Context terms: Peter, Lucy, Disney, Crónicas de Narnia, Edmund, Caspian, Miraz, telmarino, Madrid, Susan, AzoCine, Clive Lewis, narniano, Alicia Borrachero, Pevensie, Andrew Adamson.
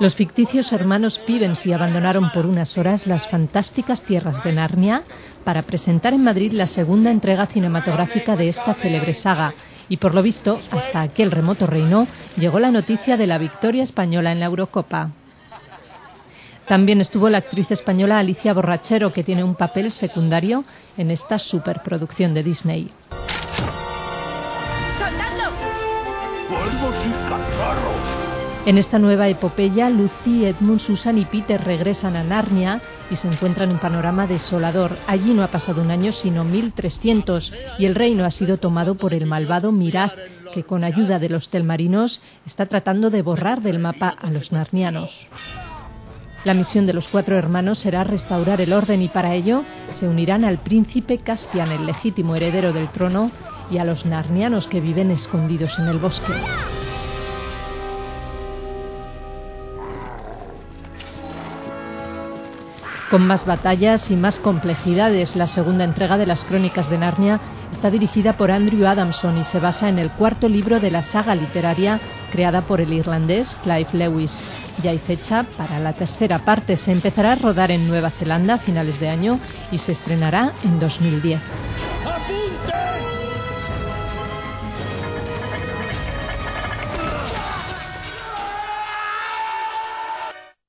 Los ficticios hermanos Pevensie abandonaron por unas horas las fantásticas tierras de Narnia para presentar en Madrid la segunda entrega cinematográfica de esta célebre saga. Y por lo visto, hasta aquel remoto reino llegó la noticia de la victoria española en la Eurocopa. También estuvo la actriz española Alicia Borrachero, que tiene un papel secundario en esta superproducción de Disney. ¡Soldadlo! ¡Cuervos y cazarros! En esta nueva epopeya, Lucy, Edmund, Susan y Peter regresan a Narnia y se encuentran un panorama desolador. Allí no ha pasado un año sino 1300 y el reino ha sido tomado por el malvado Miraz, que con ayuda de los telmarinos está tratando de borrar del mapa a los narnianos. La misión de los cuatro hermanos será restaurar el orden y para ello se unirán al príncipe Caspian, el legítimo heredero del trono, y a los narnianos que viven escondidos en el bosque. Con más batallas y más complejidades, la segunda entrega de las Crónicas de Narnia está dirigida por Andrew Adamson y se basa en el cuarto libro de la saga literaria creada por el irlandés Clive Lewis. Ya hay fecha para la tercera parte, se empezará a rodar en Nueva Zelanda a finales de año y se estrenará en 2010. ¡Apunte!